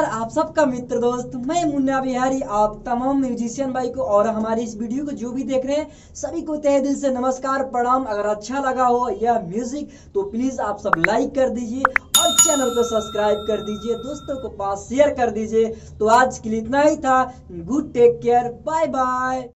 नमस्कार, आप सबका मित्र दोस्त मैं मुन्ना बिहारी। आप तमाम म्यूजिशियन भाई को और हमारी इस वीडियो को जो भी देख रहे हैं सभी को तहे दिल से नमस्कार प्रणाम। अगर अच्छा लगा हो यह म्यूजिक तो प्लीज आप सब लाइक कर दीजिए और चैनल को सब्सक्राइब कर दीजिए, दोस्तों को पास शेयर कर दीजिए। तो आज के लिए इतना ही था। Good, take care, bye bye.